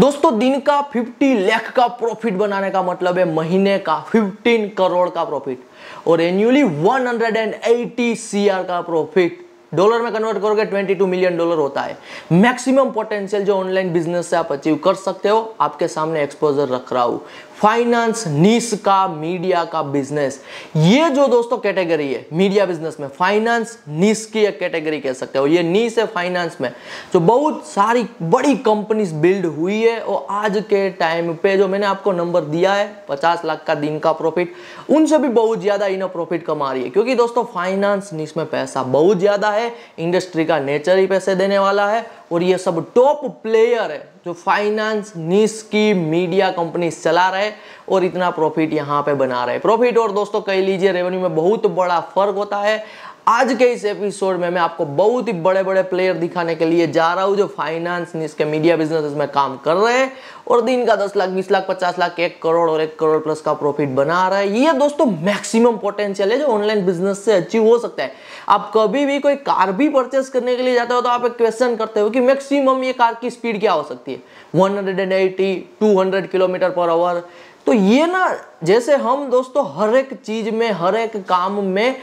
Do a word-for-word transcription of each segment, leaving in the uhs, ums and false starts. दोस्तों दिन का पचास लाख का प्रॉफिट बनाने का मतलब है महीने का पंद्रह करोड़ का प्रॉफिट और एन्युअली एक सौ अस्सी करोड़ का प्रॉफिट। डॉलर में कन्वर्ट करोगे बाईस मिलियन डॉलर होता है। मैक्सिमम पोटेंशियल जो ऑनलाइन बिजनेस से आप अचीव कर सकते हो आपके सामने एक्सपोजर रख रहा हूं। फाइनेंस नीश का, मीडिया का बिजनेस, ये जो दोस्तों कैटेगरी है मीडिया बिजनेस में फाइनेंस नीश की एक कैटेगरी कह सकते हो। ये नीश है फाइनेंस में जो बहुत सारी बड़ी कंपनीज बिल्ड हुई है और आज के टाइम पे जो मैंने आपको नंबर दिया है पचास लाख का दिन का प्रॉफिट, उनसे भी बहुत ज्यादा इन्हें प्रॉफिट कमा रही है क्योंकि दोस्तों फाइनेंस नीश में पैसा बहुत ज्यादा है, इंडस्ट्री का नेचर ही पैसे देने वाला है और ये सब टॉप प्लेयर है जो फाइनेंस नीश की मीडिया कंपनी चला रहे और इतना प्रॉफिट यहाँ पे बना रहे। प्रॉफिट और दोस्तों कह लीजिए रेवेन्यू में बहुत बड़ा फर्क होता है। आज के इस एपिसोड में मैं आपको बहुत ही बड़े बड़े प्लेयर दिखाने के लिए जा रहा हूँ जो फाइनेंस नीश के मीडिया बिजनेस में काम कर रहे हैं और दिन का दस लाख, बीस लाख, पचास लाख, एक करोड़ और एक करोड़ प्लस का प्रॉफिट बना रहा है। ये दोस्तों मैक्सिमम पोटेंशियल है जो ऑनलाइन बिजनेस से अचीव हो सकता है। आप कभी भी कोई कार भी परचेस करने के लिए जाते हो तो आप एक क्वेश्चन करते हो कि मैक्सिमम ये कार की स्पीड क्या हो सकती है, एक सौ अस्सी, दो सौ किलोमीटर पर आवर। तो ये ना जैसे हम दोस्तों हर एक चीज में हर एक काम में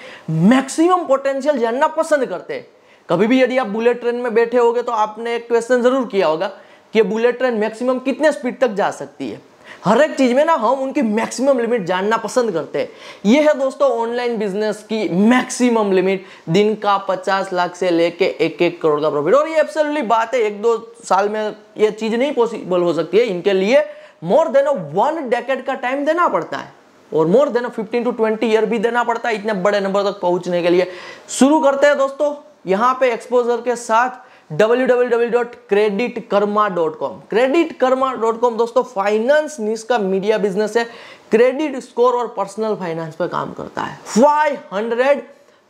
मैक्सिमम पोटेंशियल जानना पसंद करते हैं। कभी भी यदि आप बुलेट ट्रेन में बैठे होगे तो आपने एक क्वेश्चन जरूर किया होगा कि बुलेट ट्रेन मैक्सिमम कितने स्पीड तक जा सकती है। हर एक चीज में ना हम उनकी मैक्सिमम लिमिट जानना पसंद करते हैं। ये है दोस्तों ऑनलाइन बिजनेस की मैक्सिमम लिमिट, दिन का पचास लाख से लेके एक एक करोड़ का प्रॉफिट। और ये एब्सोल्युटली बात है, एक दो साल में ये चीज नहीं पॉसिबल हो सकती है। इनके लिए मोर देन वन डेकेड का टाइम देना पड़ता है और मोर देन पंद्रह टू बीस ईयर भी देना पड़ता है इतने बड़े नंबर तक पहुंचने के लिए। शुरू करते हैं दोस्तों यहाँ पे एक्सपोजर के साथ W W W dot credit karma dot com. Credit karma dot com दोस्तों फाइनेंस नीश का मीडिया बिजनेस है, क्रेडिट स्कोर और पर्सनल फाइनेंस पे काम करता है। पाँच सौ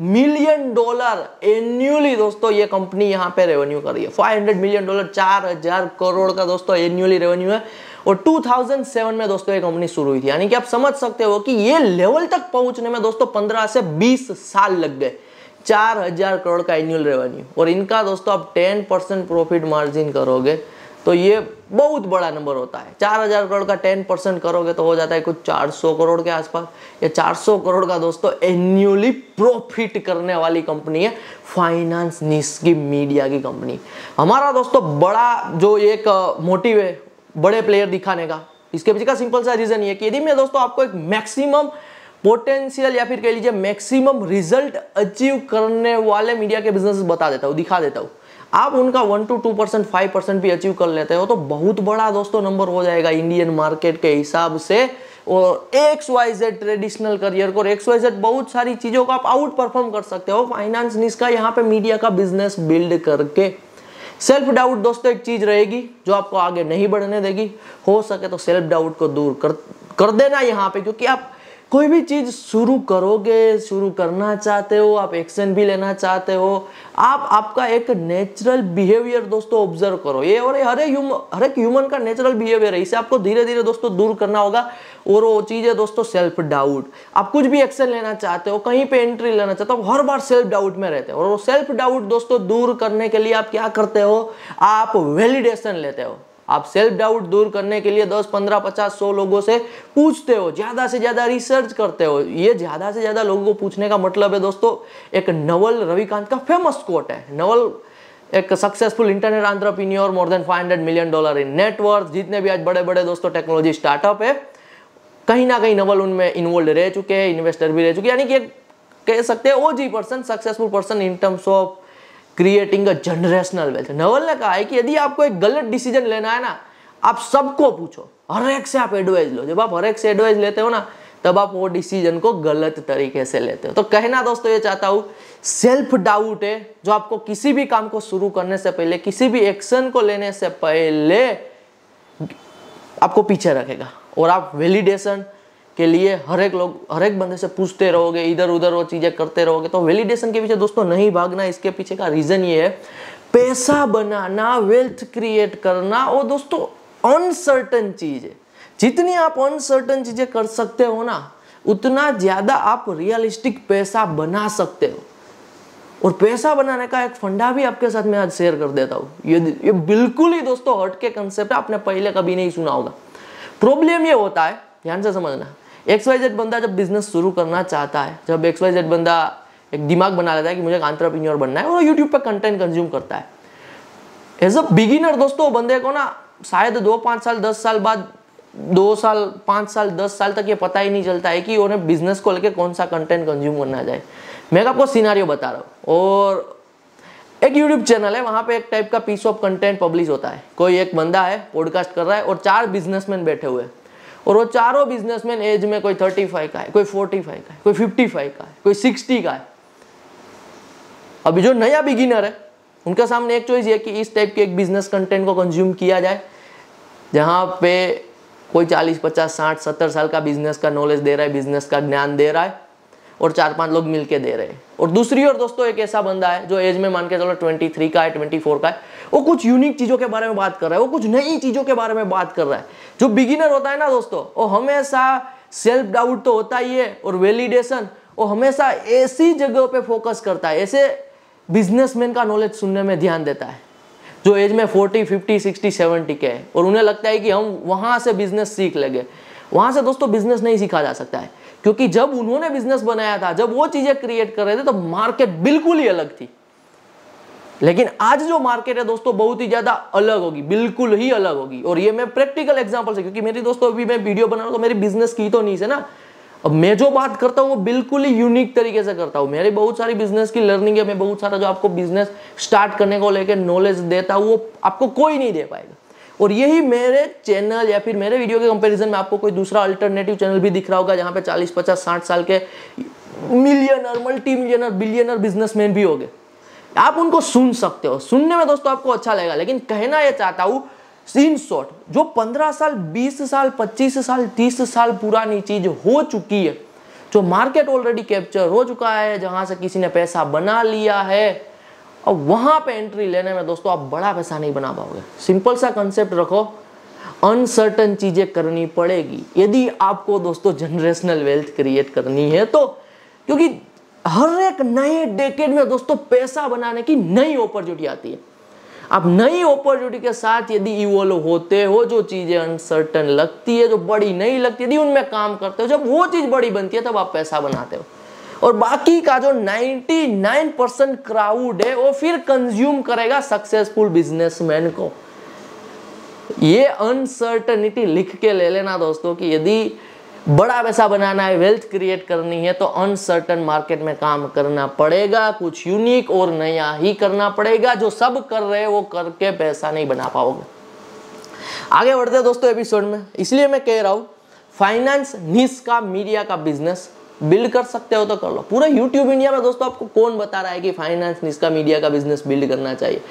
मिलियन डॉलर एन्युअली दोस्तों ये कंपनी यहाँ पे रेवेन्यू कर रही है। पाँच सौ मिलियन डॉलर, चार हजार करोड़ का दोस्तों एन्युअली रेवेन्यू है और दो हज़ार सात में दोस्तों ये कंपनी शुरू हुई थी। यानी कि आप समझ सकते हो कि ये लेवल तक पहुंचने में दोस्तों पंद्रह से बीस साल लग गए। चार हजार करोड़ का एन्युअल रेवेन्यू और इनका दोस्तों आप दस परसेंट प्रॉफिट मार्जिन करोगे तो ये बहुत बड़ा नंबर होता है। चार हजार करोड़ का दस परसेंट करोगे तो हो जाता है कुछ चार सौ करोड़ के आसपास। ये चार सौ करोड़ का दोस्तों एन्युअली प्रॉफिट करने वाली कंपनी है फाइनेंस नीश की मीडिया की कंपनी। हमारा दोस्तों बड़ा जो एक मोटिव है बड़े प्लेयर दिखाने का, इसके पीछे का सिंपल सा रीजन ये कि यदि मैं दोस्तों आपको एक मैक्सिमम पोटेंशियल या फिर कह लीजिए मैक्सिमम रिजल्ट अचीव करने वाले मीडिया के बिजनेस बता देता हूँ, दिखा देता हूँ, आप उनका one to two percent five percent भी अचीव कर लेते हो तो बहुत बड़ा दोस्तों नंबर हो जाएगा इंडियन मार्केट के हिसाब से। और X Y Z traditional career को, एक्स वाई जेड बहुत सारी चीज़ों को आप आउट परफॉर्म कर सकते हो फाइनेंस नीश का यहाँ पे मीडिया का बिजनेस बिल्ड करके। सेल्फ डाउट दोस्तों एक चीज रहेगी जो आपको आगे नहीं बढ़ने देगी। हो सके तो सेल्फ डाउट को दूर कर कर देना यहाँ पे, क्योंकि आप कोई भी चीज़ शुरू करोगे, शुरू करना चाहते हो, आप एक्शन भी लेना चाहते हो, आप आपका एक नेचुरल बिहेवियर दोस्तों ऑब्जर्व करो। ये और हर ह्यूम हर एक ह्यूमन का नेचुरल बिहेवियर है, इसे आपको धीरे धीरे दोस्तों दूर करना होगा। और वो चीज़ है दोस्तों सेल्फ डाउट। आप कुछ भी एक्शन लेना चाहते हो, कहीं पे एंट्री लेना चाहते हो, हर बार सेल्फ डाउट में रहते हो। और वो सेल्फ डाउट दोस्तों दूर करने के लिए आप क्या करते हो, आप वैलिडेशन लेते हो। आप सेल्फ डाउट दूर करने के लिए दस, पंद्रह, पचास, सौ लोगों से पूछते हो, ज़्यादा से ज़्यादा रिसर्च करते हो। ये ज़्यादा से ज़्यादा लोगों को पूछने का मतलब है दोस्तों, एक नवल रविकांत का फेमस कोट है, नवल एक successful internet entrepreneur, more than पाँच सौ मिलियन डॉलर इन नेटवर्थ। जितने भी आज बड़े बड़े दोस्तों टेक्नोलॉजी स्टार्टअप है, कहीं ना कहीं नवल उनमें इन्वॉल्व रह चुके हैं, इन्वेस्टर भी रह चुके हैं। यानी कि कह सकते हैं OG person, successful person in terms of creating a generational wealth. Naval ने कहा है कि यदि आपको एक गलत डिसीजन लेना है ना, आप सबको पूछो, हर एक से आप एडवाइस लो। जब आप हर एक से एडवाइस लेते हो ना, तब आप वो डिसीजन को गलत तरीके से लेते हो। तो कहना दोस्तों ये चाहता हूँ, सेल्फ डाउट है जो आपको किसी भी काम को शुरू करने से पहले, किसी भी एक्शन को लेने से पहले आपको पीछे रखेगा। और आप वैलिडेशन के लिए हर एक लोग हर एक बंदे से पूछते रहोगे, इधर उधर वो चीज़ें करते रहोगे। तो वैलिडेशन के पीछे दोस्तों नहीं भागना। इसके पीछे का रीज़न ये है, पैसा बनाना, वेल्थ क्रिएट करना वो दोस्तों अनसर्टन चीज़ है। जितनी आप अनसर्टन चीज़ें कर सकते हो ना, उतना ज़्यादा आप रियलिस्टिक पैसा बना सकते हो। और पैसा बनाने का एक फंडा भी आपके साथ मैं आज शेयर कर देता हूँ। ये ये बिल्कुल ही दोस्तों हटके कंसेप्ट है, आपने पहले कभी नहीं सुना होगा। प्रॉब्लम ये होता है, ध्यान से समझना, एक्स वाई जेड बंदा जब बिजनेस शुरू करना चाहता है, जब एक्स वाई जेड बंदा एक दिमाग बना लेता है कि मुझे एक एंटरप्रेन्योर बनना है और यूट्यूब पर कंटेंट कंज्यूम करता है, एज अ बिगिनर दोस्तों बंदे को ना शायद दो पाँच साल दस साल बाद दो साल पाँच साल दस साल तक ये पता ही नहीं चलता है कि उन्हें बिजनेस को लेके कौन सा कंटेंट कंज्यूम करना चाहिए। मैं आपको सिनारियो बता रहा हूँ। और एक यूट्यूब चैनल है, वहाँ पे एक टाइप का पीस ऑफ कंटेंट पब्लिश होता है। कोई एक बंदा है पॉडकास्ट कर रहा है और चार बिजनेसमैन बैठे हुए हैं और वो चारों बिजनेसमैन एज में कोई थर्टी फाइव का है, कोई फोर्टी फाइव का है, कोई फिफ्टी फाइव का है, कोई सिक्सटी का है। अभी जो नया बिगिनर है उनके सामने एक चॉइस है कि इस टाइप के एक बिजनेस कंटेंट को कंज्यूम किया जाए जहाँ पे कोई चालीस पचास साठ सत्तर साल का बिजनेस का नॉलेज दे रहा है, बिजनेस का ज्ञान दे रहा है और चार पांच लोग मिलके दे रहे हैं। और दूसरी ओर दोस्तों एक ऐसा बंदा है जो एज में मान के चलो तेईस का है, चौबीस का है, वो कुछ यूनिक चीज़ों के बारे में बात कर रहा है, वो कुछ नई चीज़ों के बारे में बात कर रहा है। जो बिगिनर होता है ना दोस्तों, वो हमेशा सेल्फ डाउट तो होता ही है और वैलिडेशन, वो हमेशा ऐसी जगह पर फोकस करता है, ऐसे बिजनेसमैन का नॉलेज सुनने में ध्यान देता है जो एज में चालीस, पचास, साठ, सत्तर के है और उन्हें लगता है कि हम वहाँ से बिजनेस सीख लेंगे। वहाँ से दोस्तों बिजनेस नहीं सीखा जा सकता है, क्योंकि जब उन्होंने बिजनेस बनाया था, जब वो चीज़ें क्रिएट कर रहे थे तो मार्केट बिल्कुल ही अलग थी। लेकिन आज जो मार्केट है दोस्तों बहुत ही ज़्यादा अलग होगी, बिल्कुल ही अलग होगी। और ये मैं प्रैक्टिकल एग्जाम्पल से, क्योंकि मेरी दोस्तों अभी मैं वीडियो बना रहा हूँ तो मेरी बिजनेस की तो नहीं से ना, अब मैं जो बात करता हूँ वो बिल्कुल ही यूनिक तरीके से करता हूँ। मेरे बहुत सारी बिजनेस की लर्निंग है, मैं बहुत सारा जो आपको बिजनेस स्टार्ट करने को लेकर नॉलेज देता हूँ वो आपको कोई नहीं दे पाएगा। और यही मेरे चैनल या फिर मेरे वीडियो के कंपैरिजन में आपको कोई दूसरा अल्टरनेटिव चैनल भी दिख रहा होगा जहाँ पे चालीस पचास साठ साल के millionaire, multi millionaire, billionaire businessman भी होंगे। आप उनको सुन सकते हो, सुनने में दोस्तों आपको अच्छा लगेगा। लेकिन कहना यह चाहता हूँ इन शॉर्ट, जो पंद्रह साल बीस साल पच्चीस साल तीस साल पुरानी चीज हो चुकी है, जो मार्केट ऑलरेडी कैप्चर हो चुका है, जहां से किसी ने पैसा बना लिया है, और वहां पे एंट्री लेने में दोस्तों आप बड़ा पैसा नहीं बना पाओगे। सिंपल सा कंसेप्ट रखो, अनसर्टन चीजें करनी पड़ेगी यदि आपको दोस्तों जनरेशनल वेल्थ क्रिएट करनी है तो, क्योंकि हर एक नए डेकेड में दोस्तों पैसा बनाने की नई अपॉर्चुनिटी आती है। आप नई अपॉर्चुनिटी के साथ यदि इवॉल्व होते हो, जो चीज़ें अनसर्टन लगती है, जो बड़ी नहीं लगती, यदि उनमें काम करते हो, जब वो चीज़ बड़ी बनती है तब आप पैसा बनाते हो। और बाकी का जो निन्यानवे परसेंट क्राउड है वो फिर कंज्यूम करेगा सक्सेसफुल बिजनेसमैन को। ये अनसर्टनिटी लिख के ले लेना दोस्तों कि यदि बड़ा पैसा बनाना है, वेल्थ क्रिएट करनी है तो अनसर्टन मार्केट में काम करना पड़ेगा, कुछ यूनिक और नया ही करना पड़ेगा। जो सब कर रहे हैं वो करके पैसा नहीं बना पाओगे। आगे बढ़ते हैं दोस्तों एपिसोड में, इसलिए मैं कह रहा हूँ फाइनेंस निश का, मीडिया का बिजनेस बिल्ड कर सकते हो तो कर लो। पूरे यूट्यूब इंडिया में दोस्तों आपको कौन बता रहा है कि फाइनेंस निश का, मीडिया का बिजनेस बिल्ड करना चाहिए?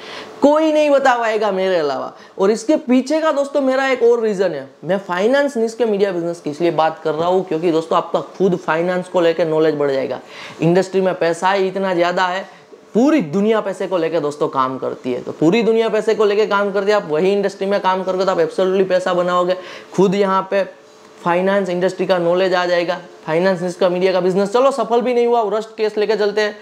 कोई नहीं बता पाएगा मेरे अलावा। और इसके पीछे का दोस्तों मेरा एक और रीज़न है। मैं फाइनेंस निश के, मीडिया बिजनेस की इसलिए बात कर रहा हूँ क्योंकि दोस्तों आपका खुद फाइनेंस को लेकर नॉलेज बढ़ जाएगा। इंडस्ट्री में पैसा ही इतना ज़्यादा है, पूरी दुनिया पैसे को लेकर दोस्तों काम करती है, तो पूरी दुनिया पैसे को लेकर काम करती है। आप वही इंडस्ट्री में काम करोगे तो आप एब्सोल्युटली पैसा बनाओगे। खुद यहाँ पर फाइनेंस इंडस्ट्री का नॉलेज आ जाएगा। फाइनेंस निश का, मीडिया का बिजनेस, चलो सफल भी नहीं हुआ, वर्स्ट केस लेके चलते हैं,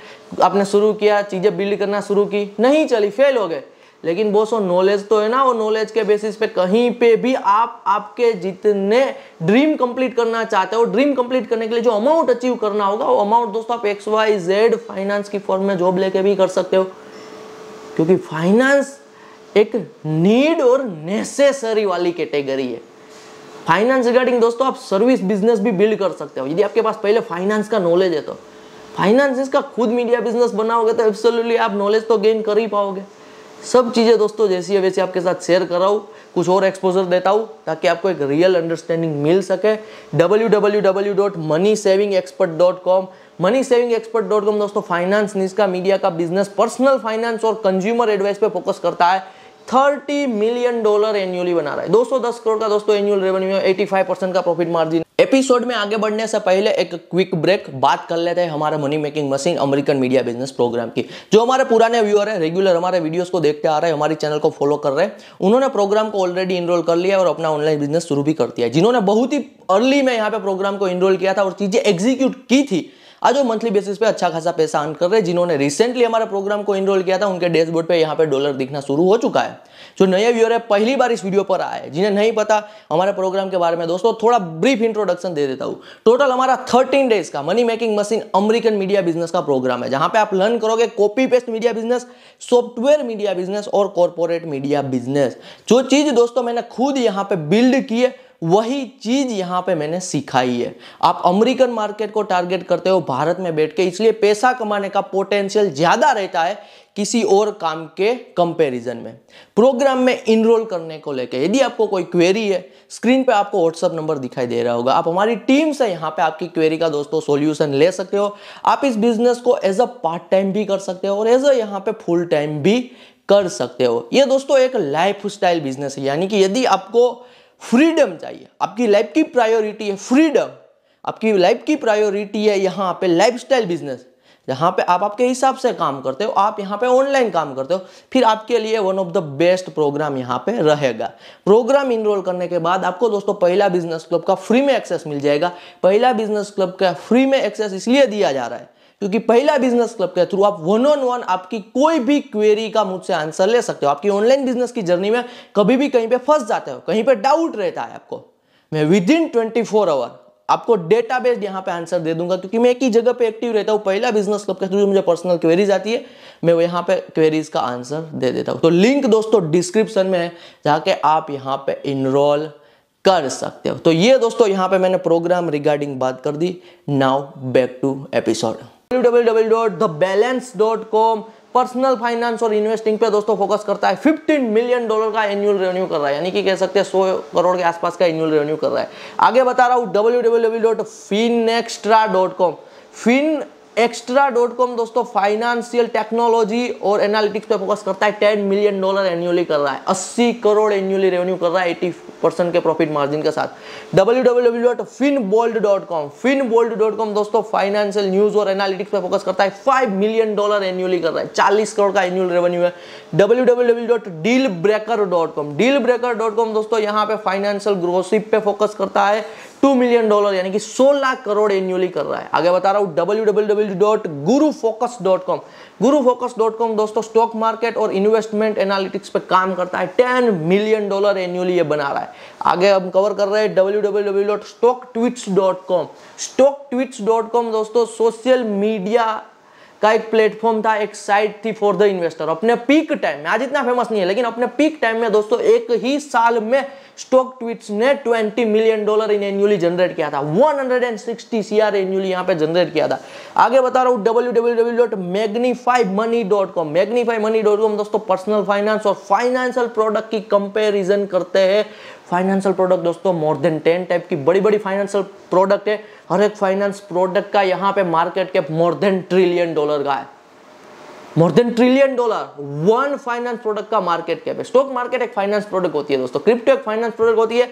आपने शुरू किया, चीज़ें बिल्ड करना शुरू की, नहीं चली, फेल हो गए, लेकिन बॉस वो नॉलेज तो है ना, वो नॉलेज के बेसिस पे कहीं पे भी आप आपके जितने ड्रीम कंप्लीट करना चाहते हो, ड्रीम कंप्लीट करने के लिए जो अमाउंट अचीव करना होगा वो अमाउंट दोस्तों आप एक्स वाई जेड फाइनेंस की फॉर्म में जॉब लेके भी कर सकते हो, क्योंकि फाइनेंस एक नीड और नेसेसरी वाली कैटेगरी है। फाइनेंस रिगार्डिंग दोस्तों आप सर्विस बिजनेस भी बिल्ड कर सकते हो यदि आपके पास पहले फाइनेंस का नॉलेज है तो। फाइनेंस इसका खुद मीडिया बिजनेस बनाओगे तो एब्सोल्युटली आप नॉलेज तो गेन कर ही पाओगे। सब चीज़ें दोस्तों जैसी है वैसी आपके साथ शेयर कर रहा हूँ, कुछ और एक्सपोजर देता हूँ ताकि आपको एक रियल अंडरस्टैंडिंग मिल सके। W W W dot money saving expert dot com, money saving expert dot com दोस्तों फाइनेंस निश का, मीडिया का बिजनेस, पर्सनल फाइनेंस और कंज्यूमर एडवाइस पे फोकस करता है। तीस मिलियन डॉलर एन्युअली बना रहा है, दो सौ दस करोड़ का दोस्तों एन्युअल रेवेन्यू, पचासी परसेंट का प्रॉफिट मार्जिन। एपिसोड में आगे बढ़ने से पहले एक क्विक ब्रेक, बात कर लेते हैं हमारे money making machine American media business program की। जो हमारे पुराने व्यूअर है, रेगुलर हमारे वीडियोस को देखते आ रहे हैं, हमारे चैनल को फॉलो कर रहे हैं, उन्होंने प्रोग्राम को ऑलरेडी इनरोल कर लिया और अपना ऑनलाइन बिजनेस शुरू भी कर दिया है। जिन्होंने बहुत ही अर्ली में यहाँ पे प्रोग्राम को इनरोल किया था और चीजें एग्जीक्यूट की थी, आज वो मंथली बेसिस पे अच्छा खासा पैसा अर्न कर रहे हैं। जिन्होंने रिसेंटली हमारा प्रोग्राम को इनरोल किया था उनके डैशबोर्ड पे यहाँ पे डॉलर दिखना शुरू हो चुका है। जो नए व्यूअर है पहली बार इस वीडियो पर आए, जिन्हें नहीं पता हमारे प्रोग्राम के बारे में, दोस्तों थोड़ा ब्रीफ इंट्रोडक्शन दे देता हूँ। टोटल हमारा थर्टीन डेज का money making machine American media business का प्रोग्राम है, जहां पे आप लर्न करोगे copy paste media business, software media business और कॉर्पोरेट मीडिया बिजनेस। जो चीज दोस्तों मैंने खुद यहाँ पे बिल्ड की है वही चीज यहाँ पे मैंने सिखाई है। आप अमेरिकन मार्केट को टारगेट करते हो भारत में बैठ के, इसलिए पैसा कमाने का पोटेंशियल ज्यादा रहता है किसी और काम के कंपैरिजन में। प्रोग्राम में इनरोल करने को लेके यदि आपको कोई क्वेरी है, स्क्रीन पे आपको व्हाट्सअप नंबर दिखाई दे रहा होगा, आप हमारी टीम से यहाँ पे आपकी क्वेरी का दोस्तों सॉल्यूशन ले सकते हो। आप इस बिजनेस को एज अ पार्ट टाइम भी कर सकते हो और एज अ यहाँ पे फुल टाइम भी कर सकते हो। ये दोस्तों एक लाइफ स्टाइल बिजनेस है, यानी कि यदि आपको फ्रीडम चाहिए, आपकी लाइफ की प्रायोरिटी है फ्रीडम, आपकी लाइफ की प्रायोरिटी है यहाँ पे लाइफस्टाइल बिजनेस, जहाँ पे आप आपके हिसाब से काम करते हो, आप यहाँ पे ऑनलाइन काम करते हो, फिर आपके लिए one of the best program यहाँ पे रहेगा। प्रोग्राम इनरोल करने के बाद आपको दोस्तों पहला बिजनेस क्लब का फ्री में एक्सेस मिल जाएगा। पहला बिजनेस क्लब का फ्री में एक्सेस इसलिए दिया जा रहा है क्योंकि पहला बिजनेस क्लब के थ्रू आप वन ऑन वन आपकी कोई भी क्वेरी का मुझसे आंसर ले सकते हो। आपकी ऑनलाइन बिजनेस की जर्नी में कभी भी कहीं पे फंस जाते हो, कहीं पे डाउट रहता है आपको, मैं within twenty four hour आपको डेटा बेस्ड यहाँ पे आंसर दे दूंगा, क्योंकि मैं एक ही जगह पे एक्टिव रहता हूँ। पहला बिजनेस क्लब के थ्रू मुझे पर्सनल क्वेरीज आती है, मैं वो यहाँ पे क्वेरीज का आंसर दे देता हूँ। तो लिंक दोस्तों डिस्क्रिप्शन में है, जाके आप यहाँ पे इनरोल कर सकते हो। तो ये दोस्तों यहाँ पे मैंने प्रोग्राम रिगार्डिंग बात कर दी। Now back to episode. W W W dot the balance dot com personal finance और इन्वेस्टिंग पे दोस्तों फोकस करता है। फिफ्टीन मिलियन डॉलर का एनुअल रेवेन्यू कर रहा है, यानी कि कह सकते हैं सौ करोड़ के आसपास का एनुअल रेवेन्यू कर रहा है। आगे बता रहा हूँ W W W dot finextra dot com. Fin extra dot com दोस्तों फाइनेंशियल टेक्नोलॉजी और एनालिटिक्स पे फोकस करता है। टेन मिलियन डॉलर एनुअली कर रहा है, अस्सी करोड़ एनुअली रेवेन्यू कर रहा है, अस्सी परसेंट के प्रॉफिट मार्जिन के साथ। W W W dot finbold dot com. Finbold dot com दोस्तों फाइनेंशियल न्यूज और एनालिटिक्स पे फोकस करता है। फाइव मिलियन डॉलर एनुअली कर रहा है, चालीस करोड़ का एनुअल रेवेन्यू है। W W W dot deal breaker dot com. Deal breaker dot com दोस्तों यहाँ पे फाइनेंशियल ग्रोसिप पे फोकस करता है। टू मिलियन डॉलर यानी कि सोलह करोड़ एनुअली कर रहा है। आगे बता रहा हूँ W W W dot guru focus dot com. Guru focus dot com दोस्तों स्टॉक मार्केट और इन्वेस्टमेंट एनालिटिक्स पे काम करता है। टेन मिलियन डॉलर एनुअली ये बना रहा है। आगे हम कवर कर रहे हैं W W W dot stock twits dot com. Stock twits dot com दोस्तों सोशल मीडिया का एक प्लेटफॉर्म था, एक साइट थी फॉर द इन्वेस्टर। अपने पीक टाइम में, आज इतना फेमस नहीं है, लेकिन अपने पीक टाइम में दोस्तों एक ही साल में स्टॉक ट्विट्स ने twenty million dollar in annually generate किया था। वन सिक्स्टी सीआर एनुअली यहाँ पे जनरेट किया था। आगे बता रहा हूँ W W W dot magnify money dot com. Magnify money dot com दोस्तों पर्सनल फाइनेंस और फाइनेंशियल प्रोडक्ट की कंपेरिजन करते हैं। फाइनेंशियल प्रोडक्ट दोस्तों मोर देन टेन टाइप की बड़ी बड़ी फाइनेंशियल प्रोडक्ट है। हर एक फाइनेंस प्रोडक्ट का यहाँ पे market cap more than trillion dollar का है। More than trillion dollar one finance product का मार्केट कैप है। स्टॉक मार्केट एक फाइनेंस प्रोडक्ट होती है दोस्तों, क्रिप्टो एक फाइनेंस प्रोडक्ट होती है,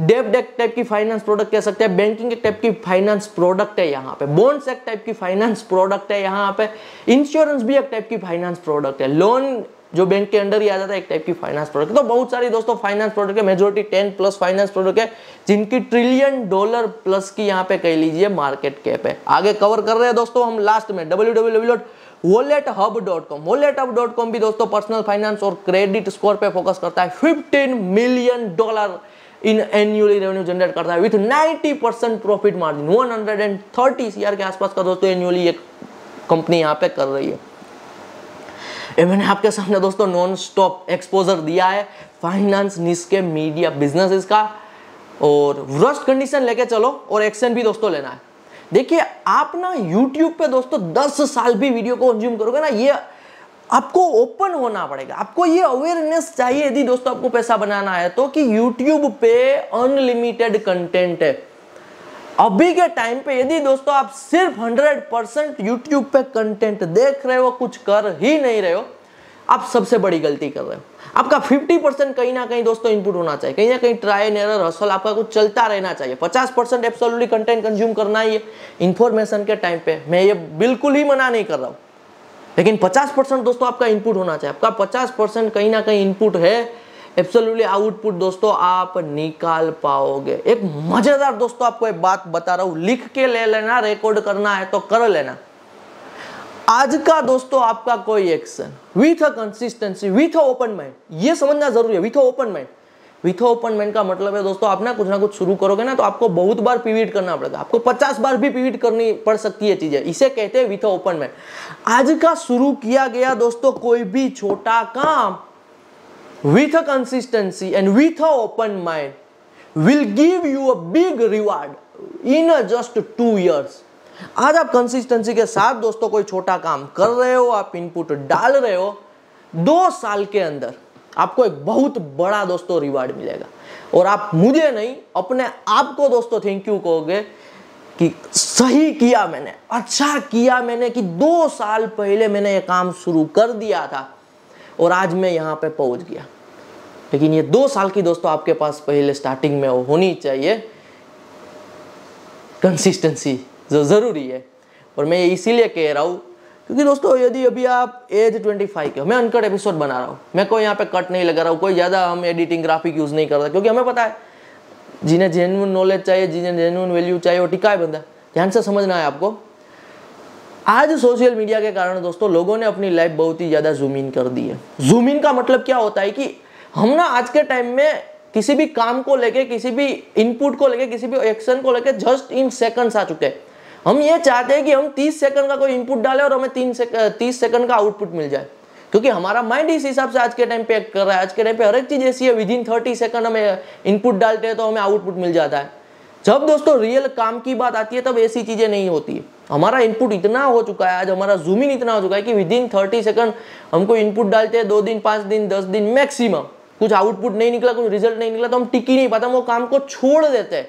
डेब्ट एक टाइप की फाइनेंस प्रोडक्ट कह सकते हैं, बैंकिंग एक टाइप की फाइनेंस प्रोडक्ट है यहाँ पे, बॉन्ड्स एक टाइप की फाइनेंस प्रोडक्ट है यहाँ पे, इंश्योरेंस भी एक टाइप की फाइनेंस प्रोडक्ट है, लोन जो बैंक के अंडर ही आ जाता है एक टाइप की फाइनेंस प्रोडक्ट। तो बहुत सारी दोस्तों फाइनेंस प्रोडक्ट है, majority ten plus finance product है, जिनकी ट्रिलियन डॉलर प्लस की यहाँ पे कह लीजिए मार्केट कैप है। आगे कवर कर रहे हैं दोस्तों हम लास्ट में W W W dot wallet hub dot com. Wallet hub dot com भी दोस्तों पर्सनल फाइनेंस और क्रेडिट स्कोर पे फोकस करता है। Fifteen million dollar in annually revenue generate करता है with ninety percent profit margin. One thirty CR के आसपास का दोस्तों एनुअली एक कंपनी यहाँ पे कर रही है। ये मैंने आपके सामने दोस्तों नॉन स्टॉप एक्सपोजर दिया है फाइनेंस निश के मीडिया बिजनेसेस का, और वर्स्ट कंडीशन लेके चलो और एक्शन भी दोस्तों लेना है। देखिए आप ना यूट्यूब पे दोस्तों दस साल भी वीडियो को कंज्यूम करोगे ना, ये आपको ओपन होना पड़ेगा, आपको ये अवेयरनेस चाहिए यदि दोस्तों आपको पैसा बनाना है तो, कि यूट्यूब पे अनलिमिटेड कंटेंट है। अभी के टाइम पे यदि दोस्तों आप सिर्फ हंड्रेड परसेंट यूट्यूब पे कंटेंट देख रहे हो, कुछ कर ही नहीं रहे हो, आप सबसे बड़ी गलती कर रहे हो। आपका फिफ्टी परसेंट कहीं ना कहीं दोस्तों इनपुट होना चाहिए, कहीं ना कहीं ट्राई एंड एरर हसल आपका कुछ चलता रहना चाहिए। Fifty percent absolutely content consume करना ही है इंफॉर्मेशन के टाइम पे, मैं ये बिल्कुल ही मना नहीं कर रहा हूँ, लेकिन पचास परसेंट दोस्तों आपका इनपुट होना चाहिए। आपका पचास परसेंट कहीं ना कहीं इनपुट है एब्सोल्युटली आउटपुट दोस्तों आप निकाल पाओगे। एक मजेदार दोस्तों आपको एक बात बता रहा हूं, लिख के ले लेना, रिकॉर्ड करना है तो कर लेना। आज का दोस्तों आपका कोई action with a consistency, with a open mind, ये समझना जरूरी है। With a open mind, with a open mind का मतलब है दोस्तों आप ना कुछ ना कुछ शुरू करोगे ना तो आपको बहुत बार पीवीट करना पड़ेगा, आपको पचास बार भी पीवीट करनी पड़ सकती है चीजें, इसे कहते हैं विथ अ ओपन माइंड। आज का शुरू किया गया दोस्तों कोई भी छोटा काम with a consistency and with a open mind will give you a big reward in just two years. आज आप कंसिस्टेंसी के साथ दोस्तों कोई छोटा काम कर रहे हो, आप इनपुट डाल रहे हो, दो साल के अंदर आपको एक बहुत बड़ा दोस्तों रिवार्ड मिलेगा। और आप मुझे नहीं अपने आप को दोस्तों थैंक यू कहोगे कि सही किया मैंने, अच्छा किया मैंने कि दो साल पहले मैंने ये काम शुरू कर दिया था और आज मैं यहाँ पे पहुंच गया। लेकिन ये दो साल की दोस्तों आपके पास पहले स्टार्टिंग में होनी चाहिए कंसिस्टेंसी, जो जरूरी है। और मैं इसीलिए कह रहा हूँ क्योंकि दोस्तों यदि अभी आप एज पच्चीस के, मैं अनकट एपिसोड बना रहा हूँ, मैं कोई यहाँ पे कट नहीं लगा रहा हूँ, कोई ज़्यादा हम एडिटिंग ग्राफिक यूज़ नहीं कर रहा, क्योंकि हमें पता है जिन्हें जेन्युइन नॉलेज चाहिए, जिन्हें जेन्युइन वैल्यू चाहिए, वो टिका है बंदा। ध्यान से समझना है आपको। आज सोशल मीडिया के कारण दोस्तों लोगों ने अपनी लाइफ बहुत ही ज़्यादा जूम इन कर दी है। जूम इन का मतलब क्या होता है कि हम ना आज के टाइम में किसी भी काम को लेके, किसी भी इनपुट को लेके, किसी भी एक्शन को लेके जस्ट इन सेकंड्स आ चुके हैं। हम ये चाहते हैं कि हम तीस सेकंड का कोई इनपुट डालें और हमें तीन सेकंड तीस सेकंड का आउटपुट मिल जाए, क्योंकि हमारा माइंड इस हिसाब से आज के टाइम पे एक्ट कर रहा है। आज के टाइम पे हर एक चीज़ ऐसी है, विद इन थर्टी सेकंड हमें इनपुट डालते हैं तो हमें आउटपुट मिल जाता है। जब दोस्तों रियल काम की बात आती है तब ऐसी चीज़ें नहीं होती है। हमारा इनपुट इतना हो चुका है आज, हमारा जूम इन इतना हो चुका है कि विद इन थर्टी सेकंड हमको इनपुट डालते हैं, दो दिन, पाँच दिन, दस दिन मैक्सिमम, कुछ आउटपुट नहीं निकला, कुछ रिजल्ट नहीं निकला तो हम टिकी नहीं पाता, हम वो काम को छोड़ देते हैं।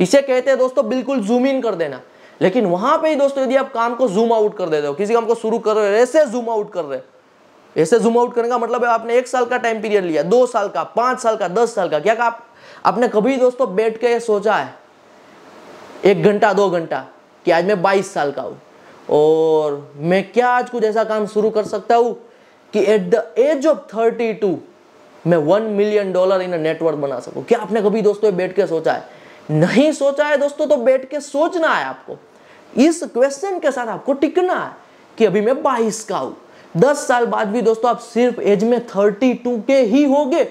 इसे कहते हैं दोस्तों बिल्कुल जूम इन कर देना। लेकिन वहां पे ही दोस्तों यदि आप काम को जूम आउट कर देते हो, किसी काम को शुरू कर रहे हो ऐसे जूम आउट कर रहे हो, ऐसे जूम आउट करने का मतलब है आपने एक साल का टाइम पीरियड लिया, दो साल का, पांच साल का, दस साल का, क्या आप, आपने कभी दोस्तों बैठ के सोचा है एक घंटा दो घंटा कि आज मैं बाईस साल का हूँ और मैं क्या आज कुछ ऐसा काम शुरू कर सकता हूँ कि at the age of thirty two मैं one million dollar in network बना सकूँ? क्या आपने कभी दोस्तों बैठ के सोचा है? नहीं सोचा है दोस्तों तो बैठ के सोचना है आपको। इस क्वेश्चन के साथ आपको टिकना है कि अभी मैं बाईस का हूं, दस साल बाद भी दोस्तों आप सिर्फ एज में बत्तीस के ही होगे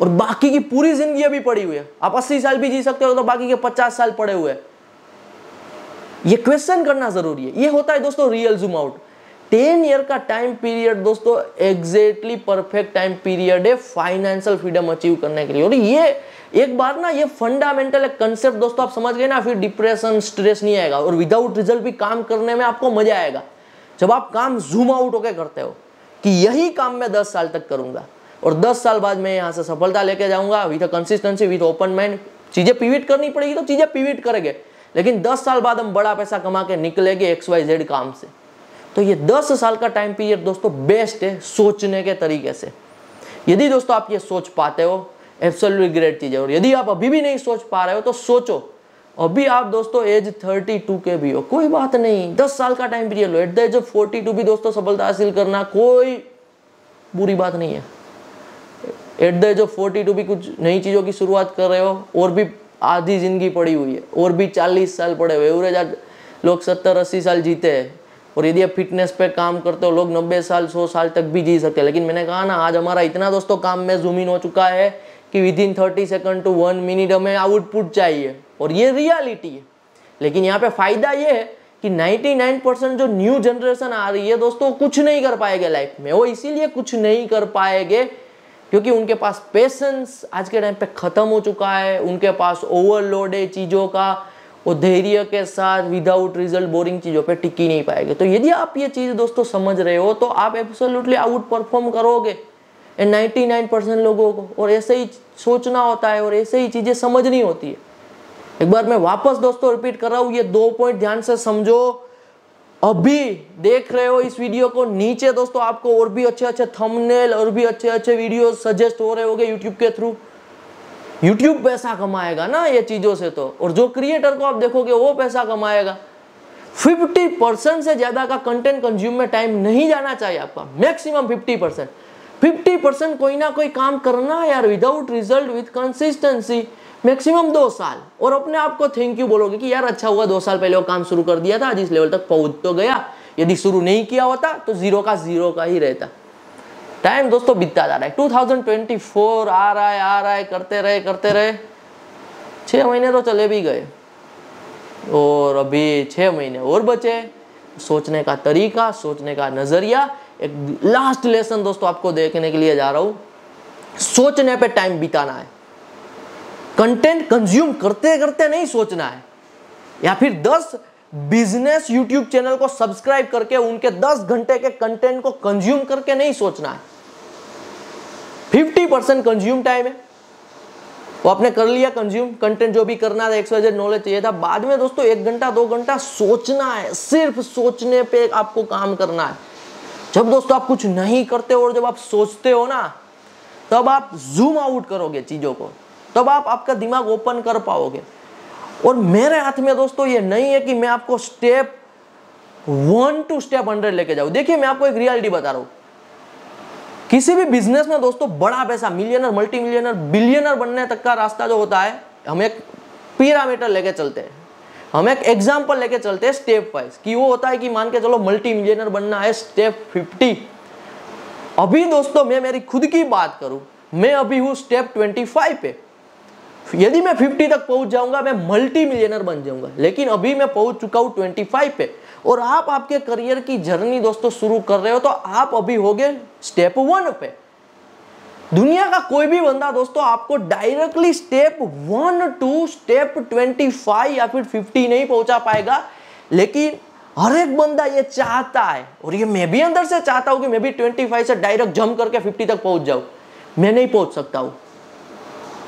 और बाकी की पूरी जिंदगी अभी पड़ी हुई है। आप अस्सी साल भी जी सकते हो तो बाकी के पचास साल पड़े हुए हैं। ये क्वेश्चन करना जरूरी है। ये होता है दोस्तों real zoom out. Ten year का टाइम पीरियड दोस्तों एग्जैक्टली परफेक्ट टाइम पीरियड है फाइनेंशियल फ्रीडम अचीव करने के लिए। और ये एक बार ना ये फंडामेंटल एक कंसेप्ट दोस्तों आप समझ गए ना, फिर डिप्रेशन, स्ट्रेस नहीं आएगा और विदाउट रिजल्ट भी काम करने में आपको मजा आएगा। जब आप काम जूम आउट होके करते हो कि यही काम मैं दस साल तक करूंगा और दस साल बाद मैं यहाँ से सफलता लेके जाऊंगा with consistency, with open mind. चीजें पीवीट करनी पड़ेगी तो चीजें पीवीट करेंगे, लेकिन दस साल बाद हम बड़ा पैसा कमा के निकलेंगे एक्स वाई जेड काम से। तो ये दस साल का टाइम पीरियड दोस्तों बेस्ट है सोचने के तरीके से। यदि दोस्तों आप ये सोच पाते हो एब्सोल्यूट ग्रेट चीज है। और यदि आप अभी भी नहीं सोच पा रहे हो तो सोचो, अभी आप दोस्तों एज बत्तीस के भी हो, कोई बात नहीं, दस साल का टाइम पीरियड लो, एट द एज ऑफ बयालीस भी दोस्तों सफलता हासिल करना कोई बुरी बात नहीं है। एट द एज ऑफ बयालीस भी कुछ नई चीज़ों की शुरुआत कर रहे हो और भी आधी जिंदगी पड़ी हुई है और भी चालीस साल पड़े हुए। एवरेज आज लोग सत्तर अस्सी साल जीते हैं और यदि आप फिटनेस पे काम करते हो लोग नब्बे साल सौ साल तक भी जी सकते हैं। लेकिन मैंने कहा ना आज हमारा इतना दोस्तों काम में जूम इन हो चुका है कि within thirty second to one minute हमें आउटपुट चाहिए और ये रियलिटी है। लेकिन यहाँ पे फायदा ये है कि निन्यानवे परसेंट जो न्यू जनरेशन आ रही है दोस्तों कुछ नहीं कर पाएंगे लाइफ में। वो इसीलिए कुछ नहीं कर पाएंगे क्योंकि उनके पास पेशेंस आज के टाइम पे खत्म हो चुका है, उनके पास ओवरलोड है चीज़ों का, और धैर्य के साथ विदाउट रिजल्ट बोरिंग चीज़ों पर टिकी नहीं पाएंगे। तो यदि आप ये चीज़ दोस्तों समझ रहे हो तो आप एब्सोल्युटली आउट परफॉर्म करोगे निन्यानवे परसेंट लोगों को। और ऐसे ही सोचना होता है और ऐसे ही चीजें समझनी होती है। एक बार मैं वापस दोस्तों रिपीट कर रहा हूँ, ये दो पॉइंट ध्यान से समझो। अभी देख रहे हो इस वीडियो को, नीचे दोस्तों आपको और भी अच्छे अच्छे थंबनेल और भी अच्छे अच्छे वीडियो सजेस्ट हो रहे होंगे यूट्यूब के थ्रू। यूट्यूब पैसा कमाएगा ना ये चीजों से तो, और जो क्रिएटर को आप देखोगे वो पैसा कमाएगा। फिफ्टी परसेंट से ज्यादा का कंटेंट कंज्यूम में टाइम नहीं जाना चाहिए आपका, maximum fifty percent. Fifty percent कोई ना कोई काम करना यार, without result with consistency, maximum दो साल, और अपने आप को थैंक यू बोलोगे कि यार अच्छा हुआ दो साल पहले वो काम शुरू कर दिया था, जिस लेवल तक पहुंच तो गया, यदि शुरू नहीं किया होता तो जीरो का जीरो का ही रहता। टाइम दोस्तों बीतता जा रहा है, टू थाउजेंड ट्वेंटी फोर आ रहा है आ रहा है करते रहे करते रहे छः महीने तो चले भी गए और अभी छः महीने और बचे। सोचने का तरीका, सोचने का नज़रिया, एक लास्ट लेसन दोस्तों आपको देखने के लिए जा रहा हूँ, सोचने पे टाइम बिताना है, कंटेंट कंज्यूम करते करते नहीं सोचना है, या फिर दस बिजनेस यूट्यूब चैनल को सब्सक्राइब करके उनके दस घंटे के कंटेंट को कंज्यूम करके नहीं सोचना है। फिफ्टी परसेंट कंज्यूम टाइम है, वो आपने कर लिया कंज्यूम, कंटेंट जो भी करना था, एक्स वाई जेड नॉलेज चाहिए था, बाद में दोस्तों एक घंटा दो घंटा सोचना है, सिर्फ सोचने पे आपको काम करना है। जब दोस्तों आप कुछ नहीं करते हो और जब आप सोचते हो ना, तब आप जूम आउट करोगे चीज़ों को, तब आप आपका दिमाग ओपन कर पाओगे। और मेरे हाथ में दोस्तों ये नहीं है कि मैं आपको step one to step hundred लेके जाऊं। देखिए मैं आपको एक रियलिटी बता रहा हूं, किसी भी बिजनेस में दोस्तों बड़ा पैसा, मिलियनर, मल्टी मिलियनर, बिलियनर बनने तक का रास्ता जो होता है, हम एक पिरामिड लेके चलते हैं, हम एक एग्जाम्पल लेके चलते हैं स्टेप वाइज, कि वो होता है कि मान के चलो मल्टी मिलियनर बनना है स्टेप फिफ्टी। अभी दोस्तों मैं मेरी खुद की बात करूं, मैं अभी हूं स्टेप ट्वेंटी फाइव पे। यदि मैं फिफ्टी तक पहुंच जाऊंगा मैं मल्टी मिलियनर बन जाऊंगा, लेकिन अभी मैं पहुंच चुका हूं ट्वेंटी फाइव पे। और आप आपके करियर की जर्नी दोस्तों शुरू कर रहे हो, तो आप अभी हो गए स्टेप वन पे। दुनिया का कोई भी बंदा दोस्तों आपको directly step one to step twenty five या फिर फिफ्टी नहीं पहुंचा पाएगा, लेकिन हर एक बंदा ये चाहता है, और ये मैं भी अंदर से चाहता हूँ कि मैं भी ट्वेंटी फाइव से डायरेक्ट जंप करके फिफ्टी तक पहुंच जाऊँ। मैं नहीं पहुंच सकता हूँ,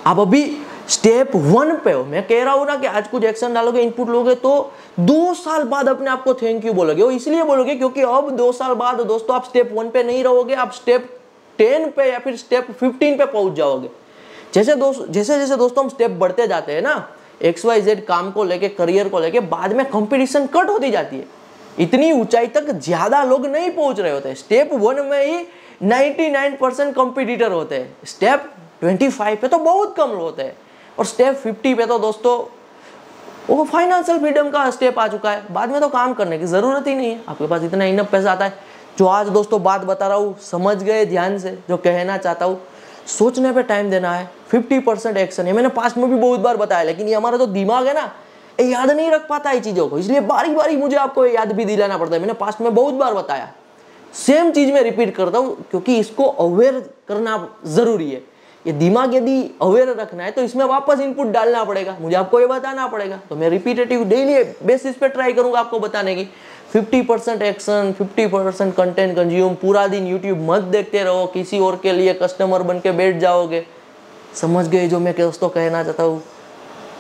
आप अभी स्टेप वन पे हो। मैं कह रहा हूँ ना कि आज कुछ एक्शन डालोगे, इनपुट लोगे, तो दो साल बाद अपने आप को थैंक यू बोलोगे। और इसलिए बोलोगे क्योंकि अब दो साल बाद दोस्तों आप स्टेप वन पे नहीं रहोगे, आप स्टेप टेन पे या फिर स्टेप फिफ्टीन पे पहुंच जाओगे। जैसे दोस्त जैसे जैसे दोस्तों हम स्टेप बढ़ते जाते हैं ना, एक्स वाई जेड काम को लेके, करियर को लेके, बाद में कंपटीशन कट होती जाती है, इतनी ऊंचाई तक ज़्यादा लोग नहीं पहुँच रहे होते। स्टेप वन में ही नाइन्टी नाइन परसेंट कॉम्पिटिटर होते हैं, स्टेप ट्वेंटी फाइव पे तो बहुत कम होते हैं, और स्टेप फिफ्टी पे तो दोस्तों वो फाइनेंशियल फ्रीडम का स्टेप आ चुका है, बाद में तो काम करने की ज़रूरत ही नहीं है, आपके पास इतना इनफ पैसा आता है। जो आज दोस्तों बात बता रहा हूँ, समझ गए ध्यान से, जो कहना चाहता हूँ, सोचने पे टाइम देना है, फिफ्टी परसेंट एक्शन है। मैंने पास्ट में भी बहुत बार बताया, लेकिन ये हमारा जो दिमाग है ना, ये याद नहीं रख पाता है चीज़ों को, इसलिए बारी बारी मुझे आपको याद भी दिलाना पड़ता है। मैंने पास्ट में बहुत बार बताया, सेम चीज़ मैं रिपीट करता हूँ क्योंकि इसको अवेयर करना ज़रूरी है। ये दिमाग यदि अवेयर रखना है तो इसमें वापस इनपुट डालना पड़ेगा, मुझे आपको ये बताना पड़ेगा। तो मैं रिपीटेटिव डेली बेसिस पे ट्राई करूंगा आपको बताने की। Fifty percent action, fifty percent content consume, पूरा दिन यूट्यूब मत देखते रहो, किसी और के लिए कस्टमर बन के बैठ जाओगे। समझ गए जो मैं दोस्तों कहना चाहता हूँ,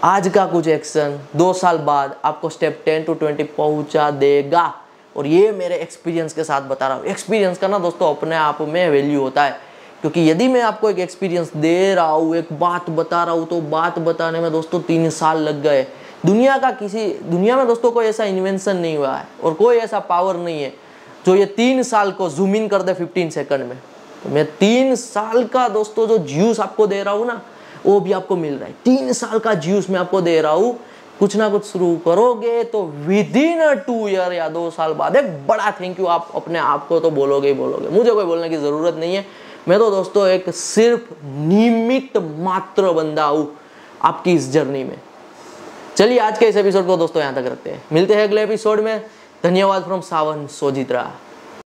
आज का कुछ एक्शन दो साल बाद आपको स्टेप टेन टू ट्वेंटी पहुँचा देगा। और ये मेरे एक्सपीरियंस के साथ बता रहा हूँ, एक्सपीरियंस का ना दोस्तों अपने आप में वैल्यू होता है, क्योंकि यदि मैं आपको एक एक्सपीरियंस दे रहा हूँ, एक बात बता रहा हूँ, तो बात बताने में दोस्तों तीन साल लग गए। दुनिया का किसी दुनिया में दोस्तों कोई ऐसा इन्वेंशन नहीं हुआ है और कोई ऐसा पावर नहीं है जो ये तीन साल को जूम इन कर दे फिफ्टीन सेकंड में। तो मैं तीन साल का दोस्तों जो जूस आपको दे रहा हूँ ना, वो भी आपको मिल रहा है, तीन साल का जूस मैं आपको दे रहा हूँ। कुछ ना कुछ शुरू करोगे तो विद इन टू ईयर या दो साल बाद एक बड़ा थैंक यू आप अपने आप को तो बोलोगे ही बोलोगे, मुझे कोई बोलने की ज़रूरत नहीं है। मैं तो दोस्तों एक सिर्फ निमित्त मात्र बंदा हूँ आपकी इस जर्नी में। चलिए आज के इस एपिसोड को दोस्तों यहाँ तक रखते हैं, मिलते हैं अगले एपिसोड में। धन्यवाद फ्रॉम सावन सोजित्रा।